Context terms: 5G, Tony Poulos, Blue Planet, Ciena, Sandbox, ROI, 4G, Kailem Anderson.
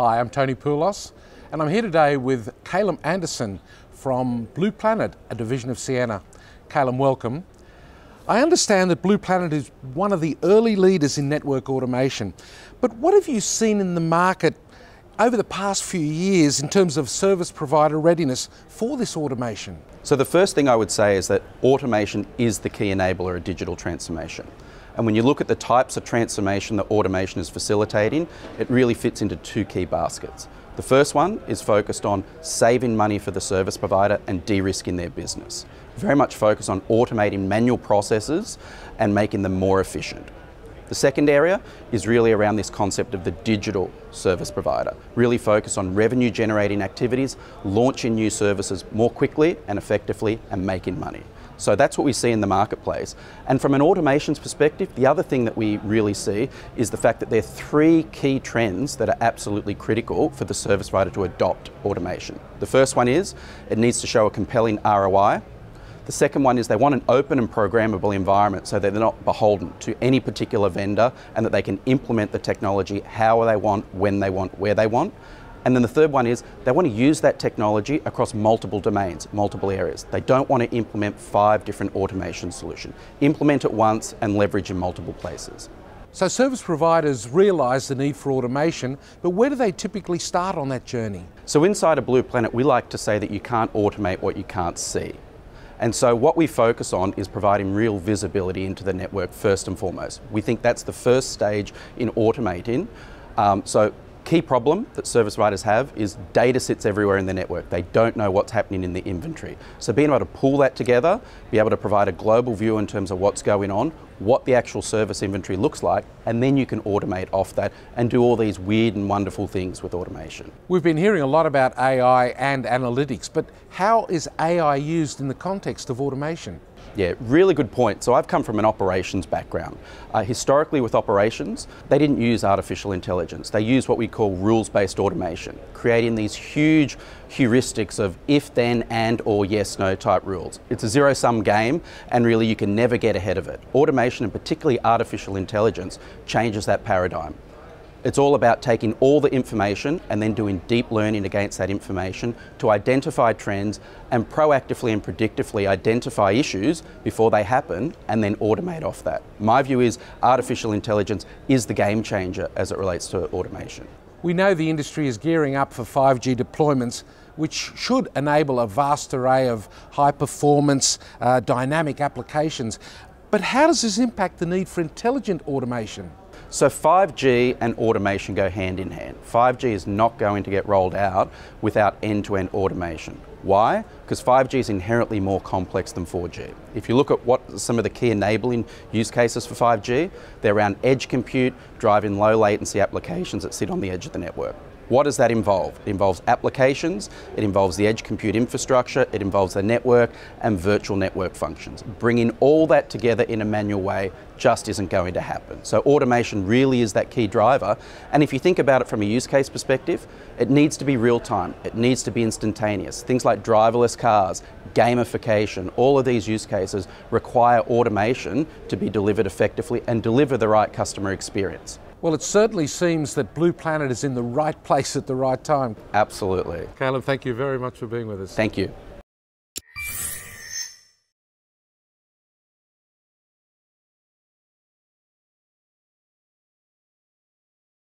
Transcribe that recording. Hi, I'm Tony Poulos, and I'm here today with Kailem Anderson from Blue Planet, a division of Ciena. Kailem, welcome. I understand that Blue Planet is one of the early leaders in network automation, but what have you seen in the market over the past few years in terms of service provider readiness for this automation? So the first thing I would say is that automation is the key enabler of digital transformation. And when you look at the types of transformation that automation is facilitating, it really fits into two key baskets. The first one is focused on saving money for the service provider and de-risking their business. Very much focused on automating manual processes and making them more efficient. The second area is really around this concept of the digital service provider, really focused on revenue generating activities, launching new services more quickly and effectively and making money. So that's what we see in the marketplace. And from an automations perspective, the other thing that we really see is the fact that there are three key trends that are absolutely critical for the service provider to adopt automation. The first one is it needs to show a compelling ROI. The second one is they want an open and programmable environment so that they're not beholden to any particular vendor and that they can implement the technology how they want, when they want, where they want. And then the third one is they want to use that technology across multiple domains, multiple areas. They don't want to implement 5 different automation solutions. Implement it once and leverage in multiple places. So service providers realise the need for automation, but where do they typically start on that journey? So inside of Blue Planet, we like to say that you can't automate what you can't see. And so what we focus on is providing real visibility into the network first and foremost. We think that's the first stage in automating. So key problem that service providers have is data sits everywhere in the network. They don't know what's happening in the inventory. So being able to pull that together, be able to provide a global view in terms of what's going on, what the actual service inventory looks like, and then you can automate off that and do all these weird and wonderful things with automation. We've been hearing a lot about AI and analytics, but how is AI used in the context of automation? Yeah, really good point. So I've come from an operations background. Historically with operations, they didn't use artificial intelligence. They used what we call rules-based automation, creating these huge heuristics of if, then, and, or yes, no type rules. It's a zero-sum game and really you can never get ahead of it. Automation and particularly artificial intelligence changes that paradigm. It's all about taking all the information and then doing deep learning against that information to identify trends and proactively and predictively identify issues before they happen and then automate off that. My view is artificial intelligence is the game changer as it relates to automation. We know the industry is gearing up for 5G deployments, which should enable a vast array of high performance, dynamic applications. But how does this impact the need for intelligent automation? So 5G and automation go hand in hand. 5G is not going to get rolled out without end-to-end automation. Why? Because 5G is inherently more complex than 4G. If you look at what some of the key enabling use cases for 5G, they're around edge compute, driving low latency applications that sit on the edge of the network. What does that involve? It involves applications, it involves the edge compute infrastructure, it involves the network and virtual network functions. Bringing all that together in a manual way just isn't going to happen. So automation really is that key driver. And if you think about it from a use case perspective, it needs to be real time, it needs to be instantaneous. Things like driverless cars, gamification, all of these use cases require automation to be delivered effectively and deliver the right customer experience. Well, it certainly seems that Blue Planet is in the right place at the right time. Absolutely. Kailem, thank you very much for being with us. Thank you.